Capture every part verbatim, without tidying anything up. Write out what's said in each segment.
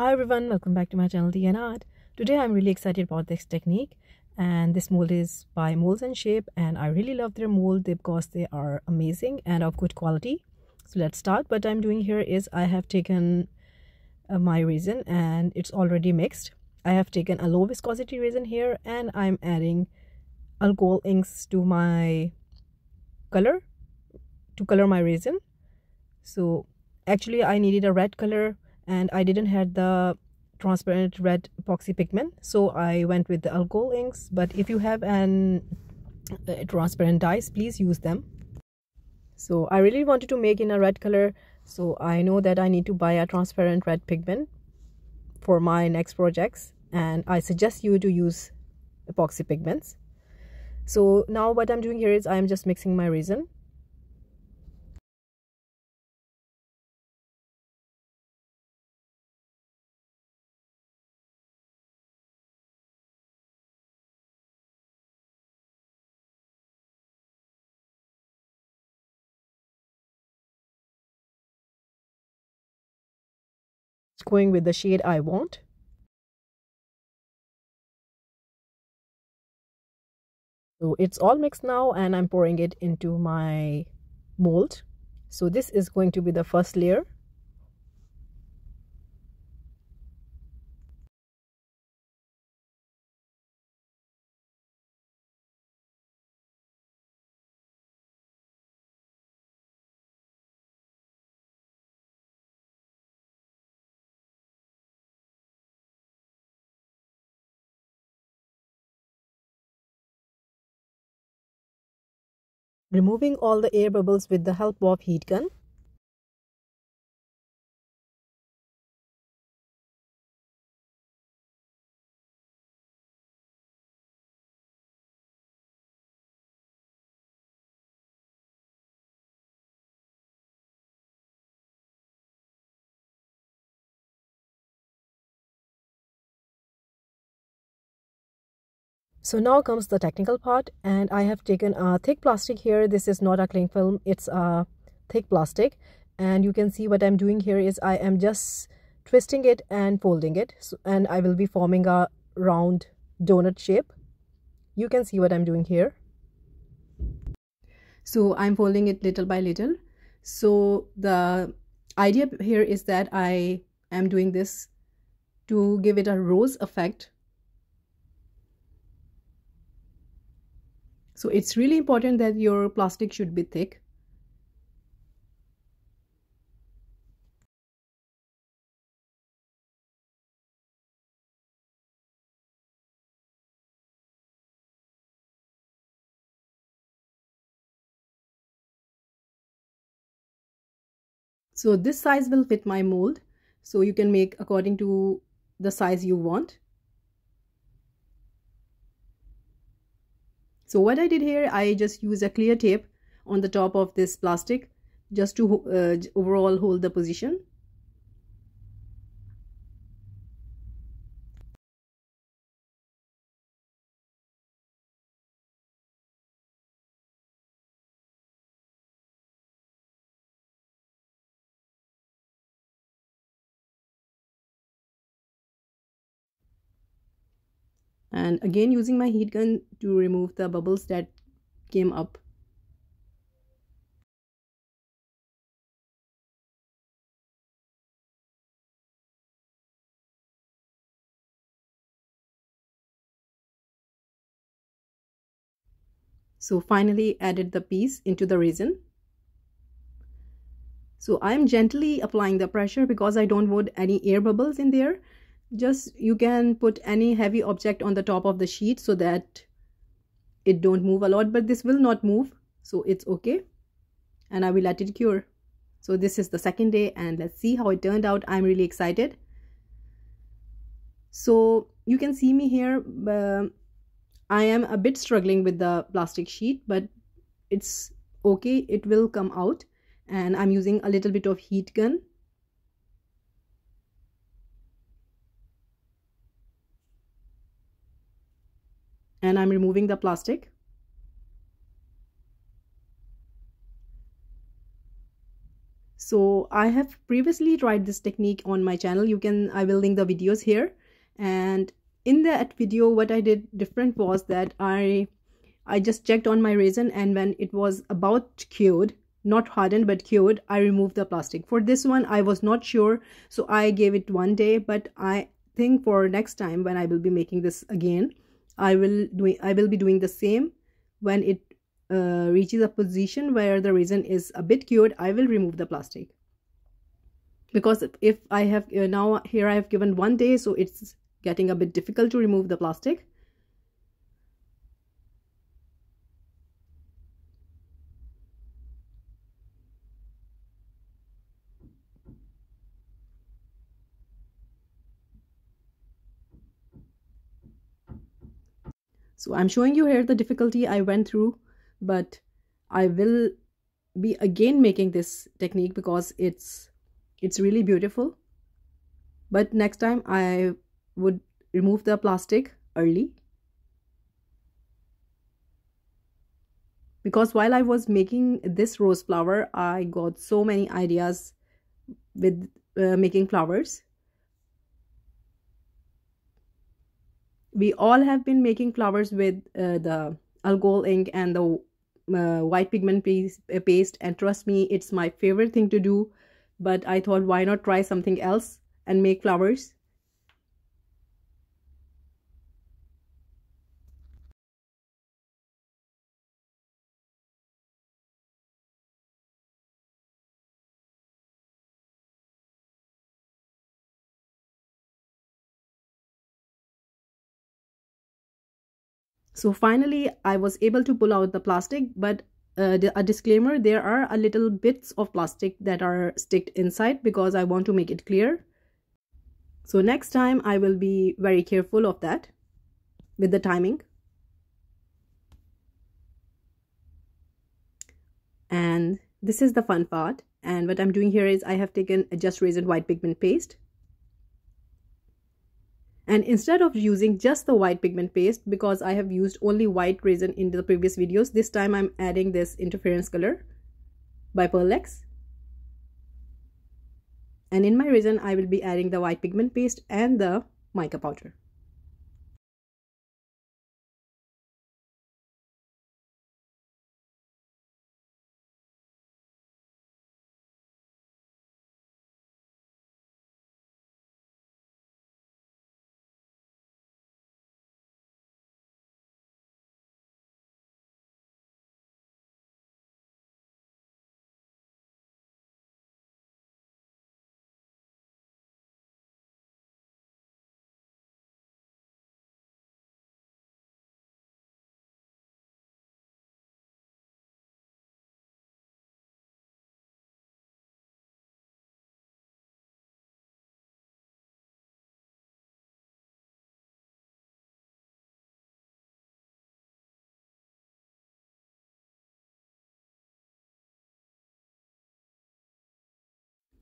Hi everyone, welcome back to my channel Tea and Art. Today I'm really excited about this technique, and this mold is by Moles and Shape, and I really love their mold because they are amazing and of good quality. So let's start. What I'm doing here is I have taken uh, my resin and it's already mixed. I have taken a low viscosity resin here and I'm adding alcohol inks to my color, to color my resin. So actually I needed a red color and I didn't have the transparent red epoxy pigment, so I went with the alcohol inks, but if you have an uh, transparent dyes, please use them. So I really wanted to make in a red color, so I know that I need to buy a transparent red pigment for my next projects, and I suggest you to use epoxy pigments. So now what I'm doing here is I'm just mixing my resin. Going with the shade I want. So it's all mixed now and I'm pouring it into my mold. So this is going to be the first layer. Removing all the air bubbles with the help of heat gun. So now comes the technical part, and I have taken a thick plastic here. This is not a cling film, it's a thick plastic, and you can see what I'm doing here is I am just twisting it and folding it, so, and I will be forming a round donut shape. You can see what I'm doing here. So I'm folding it little by little. So the idea here is that I am doing this to give it a rose effect. So it's really important that your plastic should be thick. So this size will fit my mold. So you can make according to the size you want. So what I did here, I just used a clear tape on the top of this plastic just to uh, overall hold the position. And again using my heat gun to remove the bubbles that came up. So finally added the piece into the resin. So I'm gently applying the pressure because I don't want any air bubbles in there. Just you can put any heavy object on the top of the sheet so that it don't move a lot, but this will not move, so it's okay, and I will let it cure. So this is the second day and let's see how it turned out. I'm really excited. So you can see me here, uh, I am a bit struggling with the plastic sheet, but it's okay, it will come out, and I'm using a little bit of heat gun. And I'm removing the plastic. So I have previously tried this technique on my channel. You can, I will link the videos here. And in that video, what I did different was that I, I just checked on my resin, and when it was about cured, not hardened but cured, I removed the plastic. For this one, I was not sure, so I gave it one day. But I think for next time when I will be making this again, I will do. I will be doing the same. When it uh, reaches a position where the resin is a bit cured, I will remove the plastic. Because if I have uh, now here I have given one day, so it's getting a bit difficult to remove the plastic. So I'm showing you here the difficulty I went through, but I will be again making this technique because it's it's really beautiful. But next time I would remove the plastic early, because while I was making this rose flower, I got so many ideas with uh, making flowers. We all have been making flowers with uh, the alcohol ink and the uh, white pigment paste, and trust me, it's my favorite thing to do. But I thought, why not try something else and make flowers? So finally, I was able to pull out the plastic, but uh, a disclaimer, there are a little bits of plastic that are sticked inside because I want to make it clear. So next time I will be very careful of that with the timing. And this is the fun part. And what I'm doing here is I have taken a Just Resin white pigment paste. And instead of using just the white pigment paste, because I have used only white resin in the previous videos, this time I'm adding this interference color by PearlX. And in my resin, I will be adding the white pigment paste and the mica powder.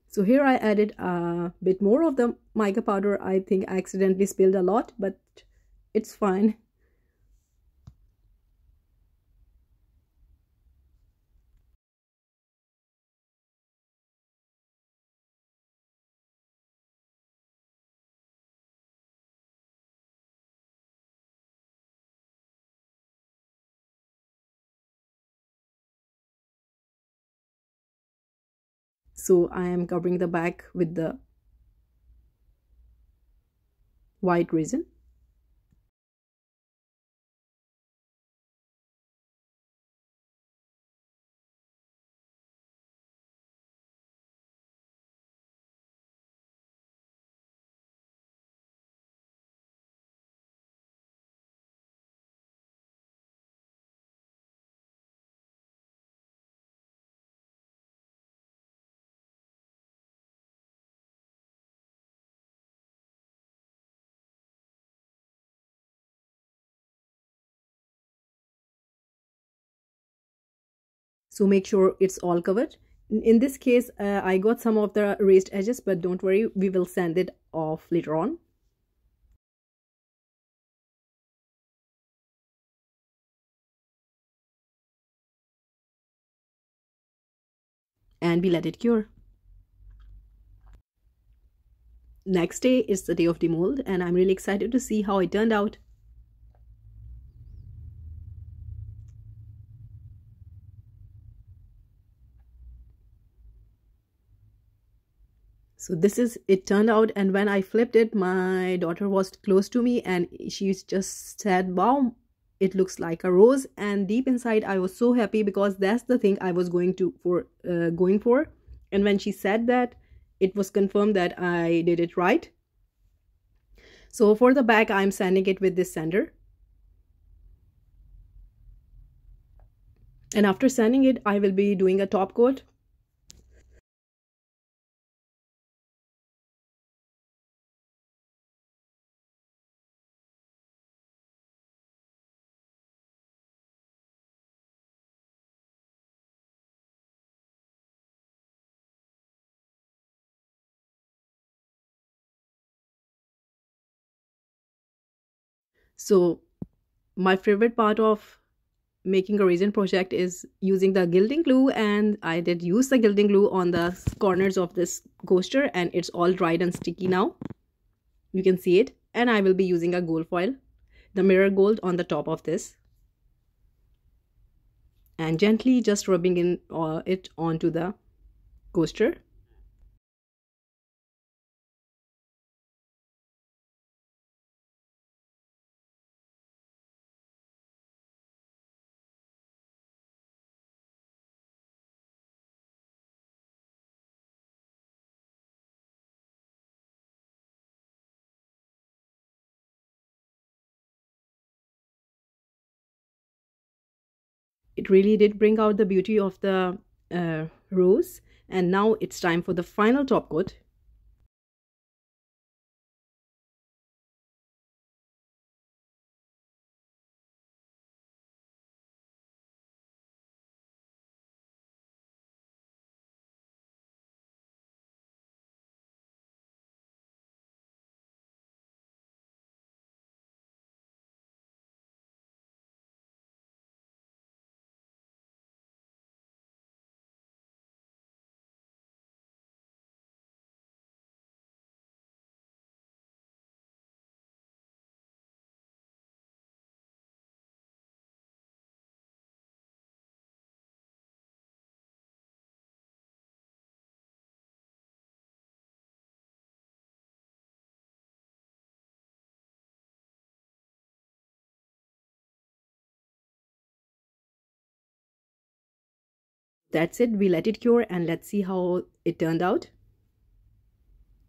So here I added a bit more of the mica powder. I think I accidentally spilled a lot, but it's fine. So I am covering the back with the white resin. So make sure it's all covered. In this case, uh, I got some of the raised edges, but don't worry, we will sand it off later on. And we let it cure. next day is the day of the mold, and I'm really excited to see how it turned out. So this is it turned out, and when I flipped it, my daughter was close to me and she just said, wow, it looks like a rose. And deep inside I was so happy, because that's the thing I was going to for uh, going for. And when she said that, it was confirmed that I did it right. So for the back, I'm sanding it with this sander, and after sanding it, I will be doing a top coat. So my favorite part of making a resin project is using the gilding glue, and I did use the gilding glue on the corners of this coaster, and it's all dried and sticky now. You can see it. And I will be using a gold foil, the mirror gold, on the top of this, and gently just rubbing in uh, it onto the coaster. It really did bring out the beauty of the uh, rose. And now it's time for the final top coat. That's it, we let it cure, and let's see how it turned out.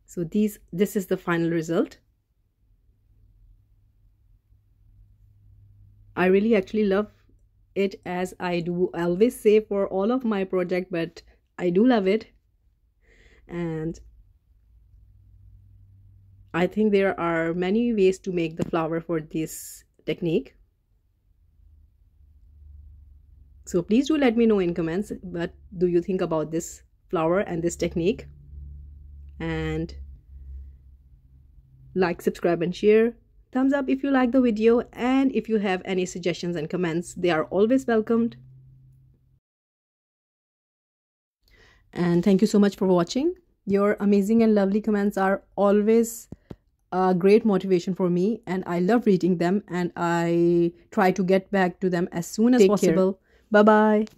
So these this is the final result. I really actually love it, as I do always say for all of my project, but I do love it. And I think there are many ways to make the flower for this technique. So please do let me know in comments what do you think about this flower and this technique. And like, subscribe and share. Thumbs up if you like the video, and if you have any suggestions and comments, they are always welcomed. And thank you so much for watching. Your amazing and lovely comments are always a great motivation for me, and I love reading them, and I try to get back to them as soon as possible. Bye-bye.